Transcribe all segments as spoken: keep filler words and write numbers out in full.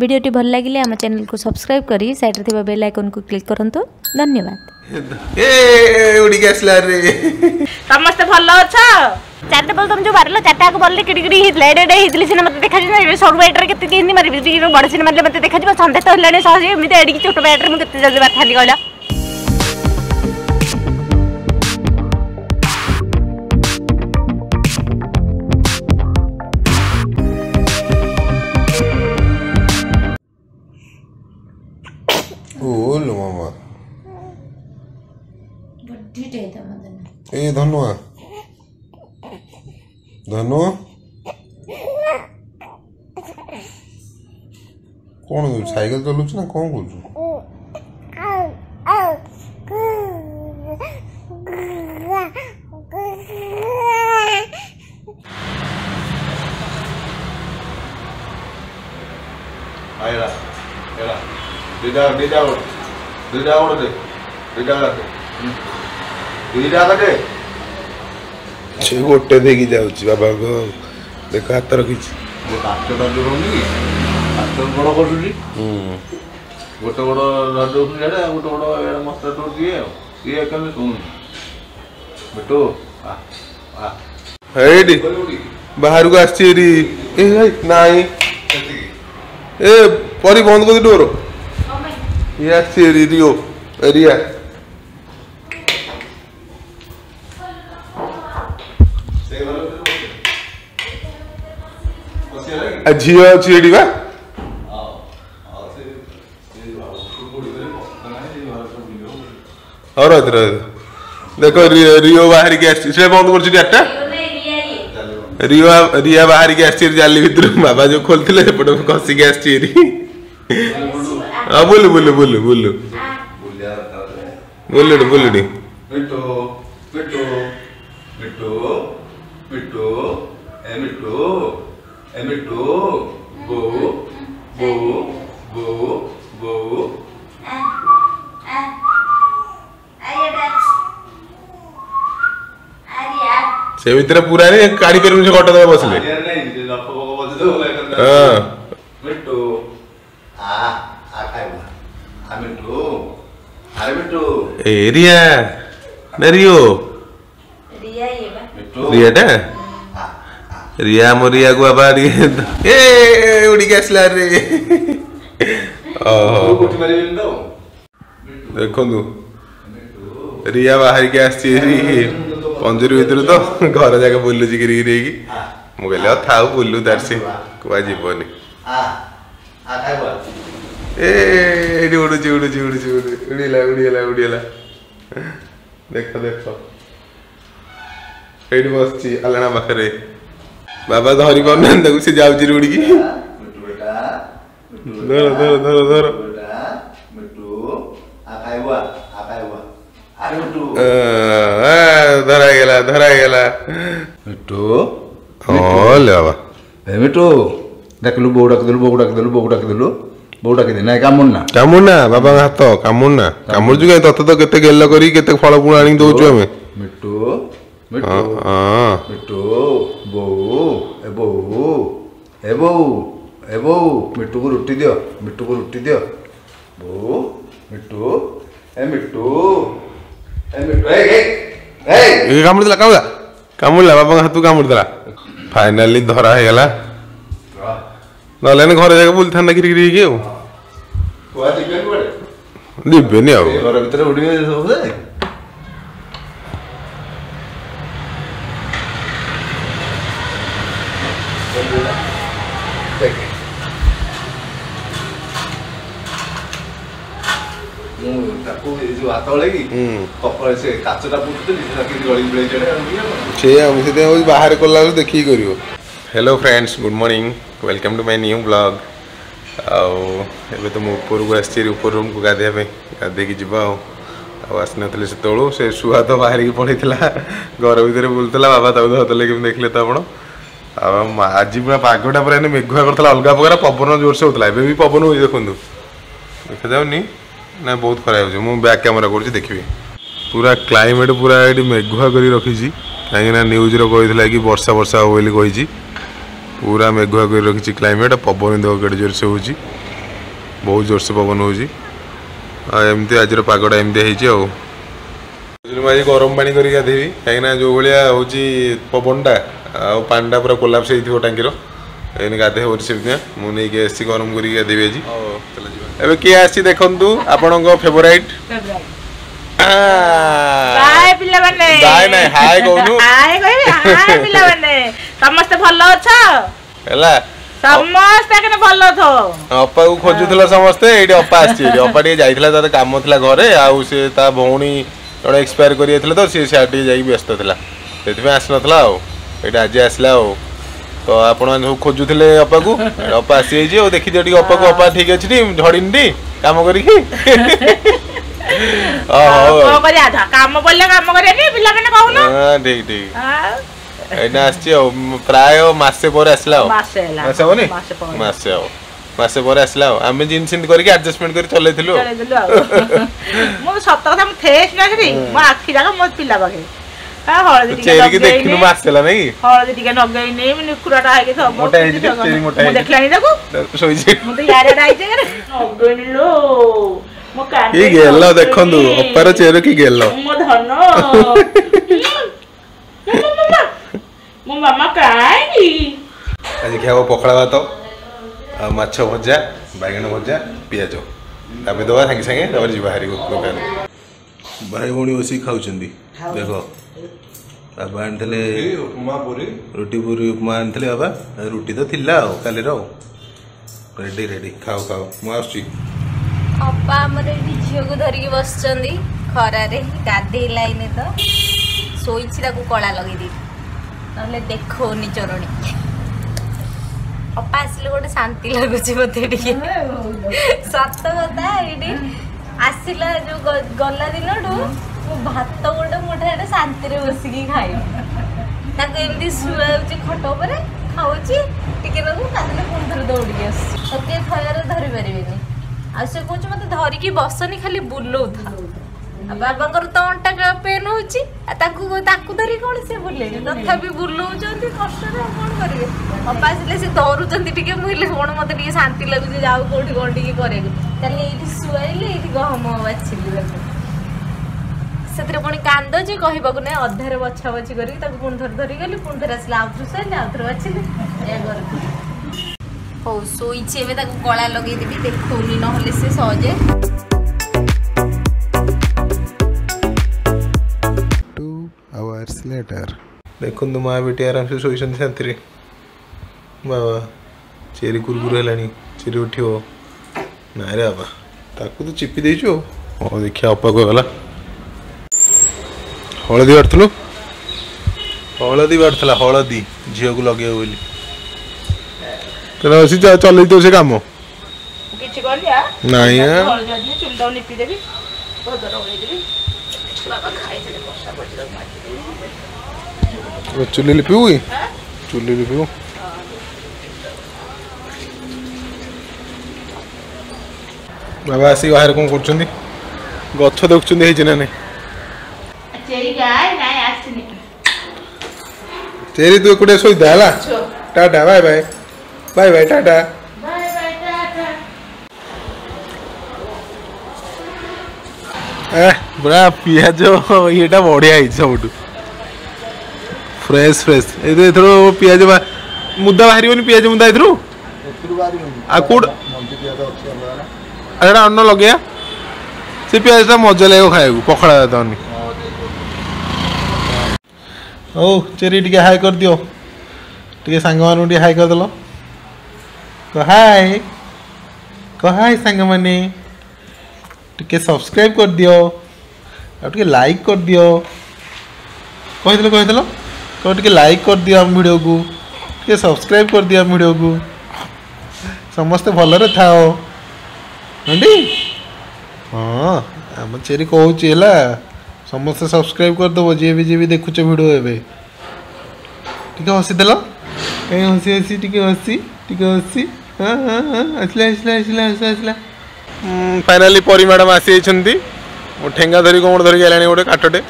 वीडियोटी भल लगिले हम चैनल को सब्सक्राइब करी साइड रे थिबा बेल आइकन को क्लिक करंतु धन्यवाद। ए उडी गेसला रे समस्त भलो छ चारटा बल तुम जो मारलो चारटा को बल किडकिडी हितले डे हितली सिने मते देखा जे शॉर्ट बैटर केते केनी मारी बिजी बड़ सिने मारले मते देखा जे संदेश होलाने सहज एमिते एडी छोट बैटर म केते जल्दी बात खाली कहला। ओ लो मामा बड्डी दे द मदन ए धनुआ धनु कोन साइकिल चलुछ ना कोन बोलछु आयला एला दिदा दिदा दिदा और दे दिदा रख दिदा रख छे गोटे देगी जाउची बाबा को देख हाथ रखीच जे हाथ डर रोनी हाथ बड़ करली हम गोटे बड़ राजू नेडा गोटे बड़ एड़ा मस्त तो दिए ये कने सुन बेटो आ आ हेडी बाहर को आछी रे ए नाइ ए परी बंद कर डोरो या सीरियो रिया अजियो चिड़ी बा आ आ से से फुलबुडी रे बनाई वाला और इधर देखो रियो बाहर के से बंद कर छी डाटा रियो रिया बाहर के स्टीर जाली भीतर बाबा जो खोलथिले पटो कसी के स्टीर आ बोल बोल बोल बोल बोल यार बोल रे बोल रे बेटो बेटो बेटो बेटो ए बेटो ए बेटो गो गो गो गो आ आ आया बस आरिया से भीतर पूरा रे काड़ी पर मुझे कट दे बसले यार नहीं लफ बक बज दो हां बेटो आ ए रिया नरियो रिया ये बा रिया डा रिया मोरिया को बाबा ए उडी गेसला रे ओहो कुटी मारी बिंदो देखो दो रिया बाहर के आसी पंजरी भीतर तो घर जाके बोलू जी गिरी रे की मु कहले थाऊ बोलू दर्सी को आज जीवनी आ आ काय बोल ए उड़ी उड़ी उड़ी उड़ी उड़ीला उड़ीला उड़ीला देखो देखो एडी बसची अलना बखरे बाबा धरी बन देखो से जाउची उड़ी की मिट्टू बेटा धर धर धर धर बेटा मिट्टू आ काइवा आ काइवा अरे मिट्टू ए धरा गेला धरा गेला मिट्टू ओ ले बाबा ए मिट्टू देखलु बोडा के देलु बोडा के देलु बोडा के देलु बोडा के नै कामुना कामुना बाबा हाथ कामुना कामुर जुगे तत तो केते गेल करी केते फल पुण आनी दो छु हमें मिट्टू मिट्टू हां मिट्टू बो ए बो ए बो ए बो मिट्टू को रोटी दियो मिट्टू को रोटी दियो बो मिट्टू ए मिट्टू ए मिट्टू ए ए ए कामुर दिला कामुला कामुला बाबा हाथ कामुर दिला फाइनली धरा हे गेला ना लेने घर जाके बोल थाना गिरी गिरी के कोआ दिबे पड़े दिबे नहीं आओ घर भीतर उड़ी सब से देख मु ताको ये जो आता लगी कपड़े से काचटा पुटते दिसला कि गली बड़े चढ़े छे हम से दे बाहर कोला देखि करियो। Hello friends good morning welcome to my new blog आउ तो मुझे आसी ऊपर रूम को गाधे गाधे की जावा आस नी से तौर से शुआ तो बाहर की पड़ी घर भितर बुलूला बाबा तब धरते कि देखे तो आप आज पूरा पागटा पूरा मेघुआ कर अलग प्रकार पवन जोर से होता है पवन हो देखु देखा जाऊनी ना बहुत खराब हो बैक कैमेरा कर देखिए पूरा क्लाइमेट पूरा ये मेघुआ कर रखी कहीं न्यूज रही कि वर्षा वर्षा हो पूरा मेघुआ कर रखी क्लाइमेट पवन देव केड़े जोर से हो। बहुत जोर से पवन होमती आज पागटा एमती हो आज गरम पानी कर गाधेबी कहीं जो भाया हूँ पवनटा आनीटा पूरा कोलाप्स हो टांगीर एने गाधे होमती मुझे आसी गरम कर गाधेबी आज एवं किए आसी देखु आपण फेवरेट हाय पिला बने हाय नै हाय कोनु हाय कहि हाय पिला बने समस्त भलो छ हैला समस्त केने भलो थो अपा को खोजुथला समस्त एडी अपा आसी एडी अपा डी जाइथला त काम थला घरे आ से ता भौणी जण एक्सपायर करि एथले त से साटी जाई व्यस्त थला सेति में आसना थला ओ एडी आज आसला ओ तो आपण सब खोजुथले अपा को अपा आसी जे ओ देखि जे डी अपा को अपा ठीक अछि डी झड़िन डी काम करि ओ बरे आधा काम बोलले काम करे नि पिला माने कहउनो हां ठीक ठीक हां एना आछी ओ प्राय मासे पर आसला ओ मासे आला मासे होनी मासे ओ मासे पर आसला ओ हम जिन सिन करके एडजस्टमेंट कर चले थिलु चले दिलु मो सत्ता कथा मो थेस ना कि मो आखी जागा मो पिला बगे हां हळदी टिका के देखनु मासेला नै हळदी टिका नगई नै मने कुराटा हाके सब मोटा हे जे मोटा हे देखला नि देखो सोई जे मो तो यार आइ जे नगई नि लो ये गेलो देखंदु अपार चेहरा की गेलो मो धन मो मामा काई आज खाओ पखड़ा भात आ माछ भजा बैगन भजा पियाजो तबे दवा संगे संगे तबे जी बाहरी को दुकान भाई बणी ओसी खाउचंदी देखो बाबा आंथले उपमा पूरी रोटी पूरी उपमा आंथले बाबा रोटी तो थिला काले रो रेडी रेडी खाओ खाओ मासी अपा हमरे झील को धरिकी बस खरार गाधेलाइने तो शोची कला लगे ना देखनी चरणी अपा आस गोटे शांति लगुच मत सत कथा ये आसला जो गला दिन मो भात गोटे मुठा शांति बसिक खाई एमती शुआची खट पर खाऊची टे पुणर दौड़ी आके खार धरी पारे आ से कह मत धरिकी बसनी खाली बुलाऊ था बाबा तो अंटा पेन होरी कौन से बुले तथा बुलाऊ कष्ट कौन करेंगे अपा आसे से धरुंट मुझे कौन मत शांति लगुच जाओ कौट कौन टे कर शुआली ये गहम बाछिली से पुणी कांद जी कहवाक ना अधारे बछा बछी करके पुणी थर धरिगली पुणी थर आस शुआली आउ थर बाछिली या कर हो सोईची एवं कला लगे देखनी ना से सहजे देखु माँ बेटी आराम से शोई शांति बाबा चेरी कुरकुर है चेरी उठ ना रे बाबा ताकू तो चिपी देचु हाँ देखिए अपा को गला हलदी बाटू हलदी बाटला हलदी झील को लगे बोली चलो जा चल तो से काम किछ कर लिया नहीं है चुलदा निपी देबी बदर ओले देबी बाबा खाइ चले बसा बजी रख मार दे चुल्ली लिपी हुई हां चुल्ली लिपी हो बाबा ऐसी बाहर कोन करछंदी गछ देखछंदी हे जेना ने चेरी गाय ना आछनी चेरी तू कुडे सोई दाला tata bye bye bye bye tata bye bye tata ए बड़ा पियाजो येटा बढ़िया है सबटू फ्रेश फ्रेश ए थरो पियाजो बा मुद्दा बाहरी होनी पियाजो मुद्दा इथरू इथरू बाहरी होनी आ कोड मंजी पियाजो अच्छी हमरा अरे अन्न लगया से पियाजो ता मजा लेगो खाएगु पखड़ा दानी ओ चेरी टिके हाय कर दियो टिके संग मानु टिके हाय कर दलो हाय हाय सांग मैंने टे सब्सक्राइब कर दियो आगे लाइक कर दियो कही कही टे लाइक कर दियो आम भिडियो को टे सब्सक्राइब कर दियो आम भिडियो को समस्ते भलरे थाओ हाँ हाँ आम चेरी कहला समस्ते सब्सक्राइब करदेव जी भी जी भी देखुच भिडियो एवं टे हसीदेल कहीं हसी हसी टे हसी फाइनाली परी मैडम आसी ठेंगा धरी कौन धरिक आने गोटे काटटे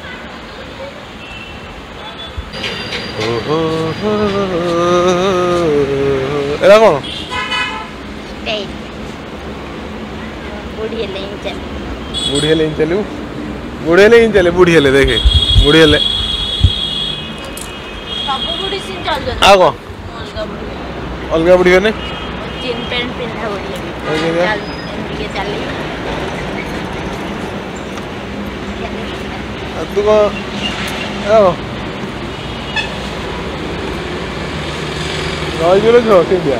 कौन बूढ़े ले इन चल बूढ़े ले इन चलू बूढ़े ले इन चले बूढ़े ले देखे बूढ़े ले सब बूढ़ी सिन चल जाना आगो अलगा बूढ़ी अलगा बूढ़ी ने जीन पैंट पहना बूढ़ी है चल ये चल अब तू को आओ आज बोलो छोड़ के दिया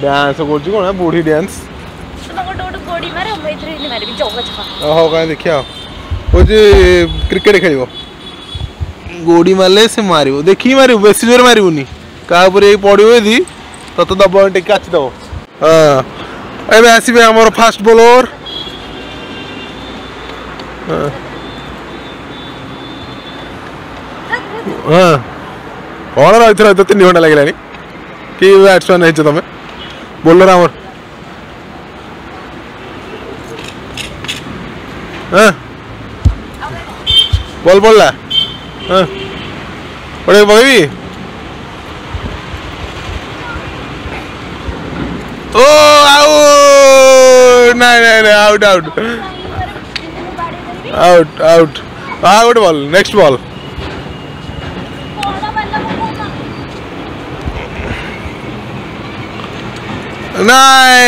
डांस कर छी कोना बूढ़ी डांस सुना गोट गोट गोडी मारे हम इधर ही मारे जगा जगा हो का देखिया ओ जे क्रिकेट खेलिबो गोडी मारले से मारिबो देखि मारिबो बेसी जोर मारिबोनी का ऊपर ए पडियो यदि तत दबो टिक काच दबो हां एबे आसीबे हमर फास्ट बॉलर हां बॉलर आइथरा त तीन घंटा लागलानी की बैट्समैन है तमे बोल रहा हूँ बोल बोल रहा हाँ पढ़े पढ़ी ओ आउट नहीं नहीं नहीं out out out out out ball next ball नाइ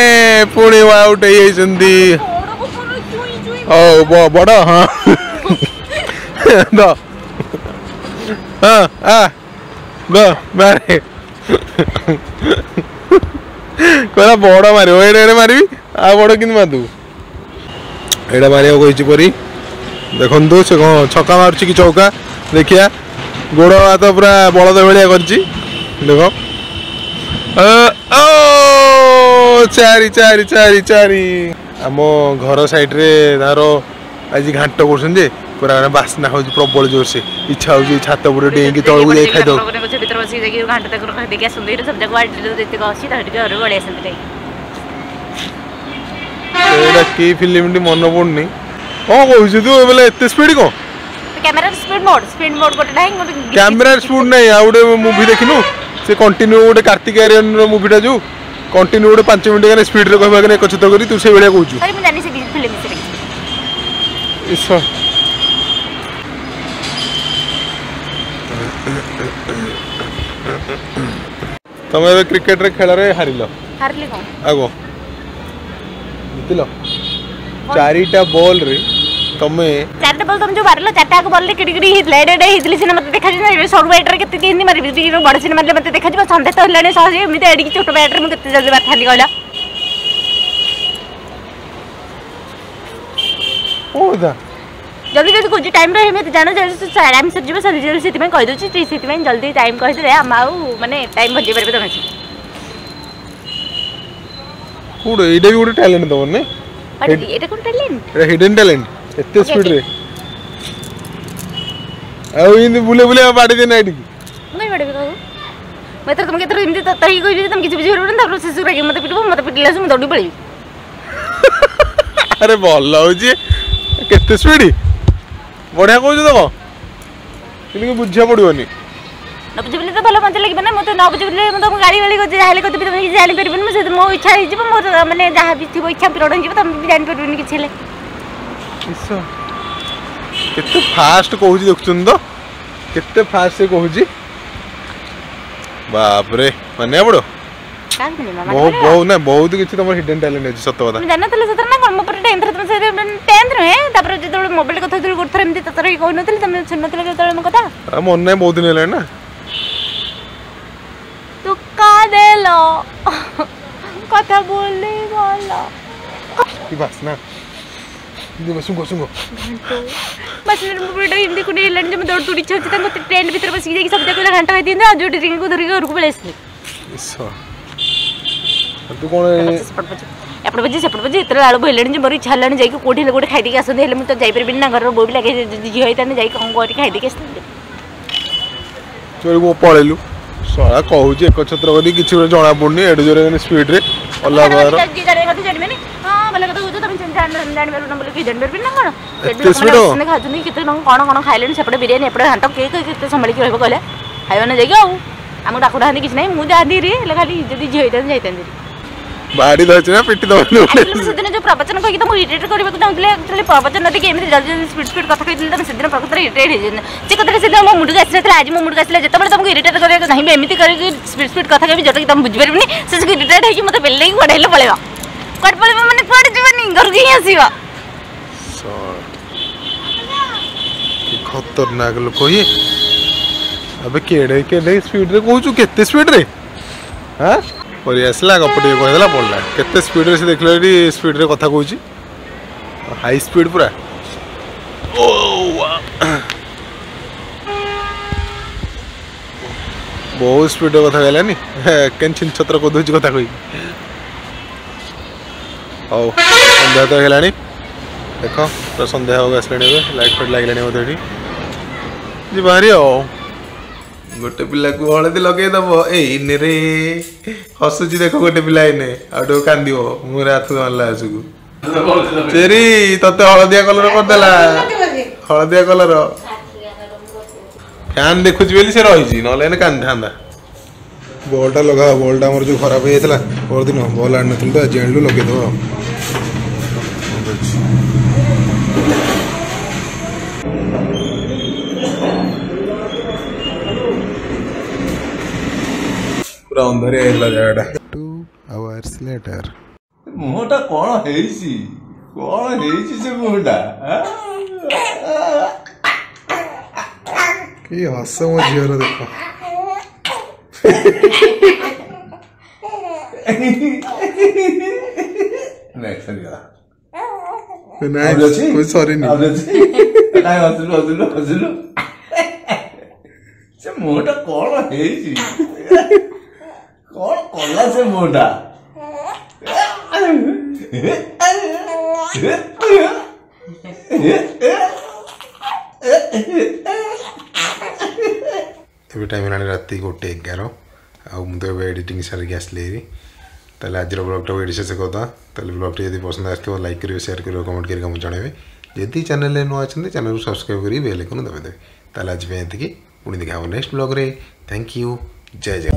पुणी आउट है जंदी ओ बो बड़ा हां दो हां आ दो मारे कोला बड़ा मारे ओए रे मारबी आ बड़ा किन मादू एडा मारियो कोइची परी देखंदो से छक्का मारची की चौका देखिया गोड़ हाथ पूरा बलद भेलिया करची देखो अ ओ चारी चारी चारी चारी आमो घर साइड रे तारो आज घाट करछन जे पूरा बासना हो प्रबल जोर से इच्छा हो छात ऊपर डेंगी तळ को जाई खाइ दो कुछ भीतर बस जाई घाट तक रख दे के सुंदर सब जगह वाट दे देते गसी ताडी घर बड़े संत रे एला की फिल्म डी मन पड़नी ओ कहू तू बोले एते स्पीड को camera speed mode speed mode कोटा नाही कैमरा स्पीड नाही आउडे मूवी देखिनु से कंटिन्यू गोटे कार्तिक आर्यन रो मूवी टा जो कंटिन्यू गोटे पाँच मिनट का स्पीड रे कहबा के एकछत करी तू से बेले कहू अरे मैं जानि से फिल्म से इस तमे क्रिकेट रे खेल रे हारिलो हारली को आगो जितलो चारिटा बॉल रे तमे चारटा बॉल तुम जो मारलो चारटा बॉल ले किडकिडी हिट लेडेड हिटली सिने मते देखा जे शॉर्ट बैटर केते केनी मारबी जे बड़ सिने मारले मते देखा जे संदे तो हलाने सहज एमिते एडी की छोट बैटर मु केते जल्दी बात खाली कहला ओदा जल्दी जल्दी कुछ टाइम रे एमिते जानो जल्दी टाइम से जेबे सर जल्दी सेति में कह दोची टी सेति में जल्दी टाइम कह दे हम आउ माने टाइम बजे परबे तो नछि कुड एडे भी गुड टैलेंट दो ने एडे एटा कोन टैलेंट रे हिडन टैलेंट इतने स्पीड रे आओ इन बुले बुले बाडी दे नाइट की नहीं बाडी का मैं तो तुम के तरह इमते तरी कोई भी तुम किसी भी जरूर ना प्रोसेस रे मत पिटबो मत पिटला से दौड़ी पड़ी अरे बोल हो जी कितने स्पीड बढ़िया को जो देखो इनके बुझा पड़ोनी न बुझले तो भलो मत लगबे ना मत न बुझले मत गाड़ी वाली को जाहले को तो भी जाहले परबन मैं से मो इच्छा हिजबो मोर माने जहां भी थी इच्छा पूर्ण हिजबो तुम भी जान परबन किछ ले किसो कितने फास्ट कहू जी देखछन तो कितने फास्ट से कहू जी बाप रे माने बड़ो काल नहीं मामा बहुत बहुत ना बहुत किछ तमर हिडन टैलेंट है सत बात जानना तले सतर ना कोन पर टेंथ रे तुम से टेंथ रे तापर जे तो मोबाइल कथा थोड़ी करथरे एमती ततर ही कहू नथले तुम सुन नथले जे तो कथा आ मन नै बहुत दिन हेले ना तू का देलो कथा बोलले बोलो की बस ना देखो सुंगो सुंगो बस ब्रेडर हिंदी को लेन में दौड़ टूटी छछता को ट्रेन भीतर बस जाके सब जगह घंटा है दिन जो ड्रिंक को धरी घर को बेलेसली सो तू कोन अपन बजे अपन बजे इतरा आलो भेलेन जे बरी इच्छा लान जाके कोठी ले कोठी खाइ दे के आसन हेले मैं तो जाई परबिन ना घर रो बोबी लागे जी होई तने जाई कोन कोठी खाइ दे के आसन चोरी को पळेलू सारा कहू जे एक छत्र करी किछ जणा पड़नी एड जोरे स्पीड रे अल्लाह बार जी करे कथि जानबे नि हां भले कथा हो तुम जान जान बेर न बोले कि जान बेर बिना कोन कितने खा जनी कितने कोन कोन खाइलेन सेपड़े बिरयानी एपड़े घंटा के के कितने संभाल के रहबो कहले खाइबा न जाई के I'm not going to get name. Muda diri, Lakali, the Jayden Jayden. But it's a pretty dog. The property of the movie, it could not the property of the game. The judges would put coffee in the city of property. Take a decision on Mudu, that's the Mudu, the Tamil, the editor, the Himimic, Split Split Kataka, Jotam, Bujari, since we did him with the building, what I love. What for the moment, what is even in Gorgias? खतरनाक लोगो ये अबे केड़े केड़े speed रे कोचू कितने speed रे हां और ये असला कपड़े को हैला बोलला कितने स्पीड रे से देख ले स्पीड रे कथा कहूची हाई स्पीड पूरा ओ बहुत स्पीड रे कथा कहलानी कंचन छत्र को दूची कथा कोई ओ अंधा तो कहलानी देखो तो संदेह होगा इसलिए नहीं लाइट पर लाइक लेने उधर ही जी बाहरी आओ गोटे पिला को हळदी लगे दबो ए इने रे हसु जी देखो गोटे पिला इने आडो कांदियो मोरे हाथ गला आसुगु तेरी तते हळदिया कलर कर देला हळदिया कलर फैन देखु जेली से रहि जी नले ने कांधांदा बोलटा लगा बोलटा हमर जो खराब हे जतला और दिन बोल आन नतुल तो जेंडू लगे दो Two hours later. What a corner hazy. What a hazy Buddha. He was so much here. Next, I'm sorry. I was a little. कौन कोला से मोटा तबे टाइम लाने राती गोटे एगारो आ मुंदे एडिटिंग सारी गैस लेरी तले आजर ब्लॉग टा एडिशन से कोता तले ब्लॉग टी यदि पसंद आके तो लाइक करियो शेयर करियो कमेंट करियो हम जणेबे यदि चैनल ले नो आछन चैनल को सब्सक्राइब करी बेल आइकन दबे दे तले आज बे एतिकी पुनी दिखाओ नेक्स्ट ब्लॉग रे थैंक यू जय जय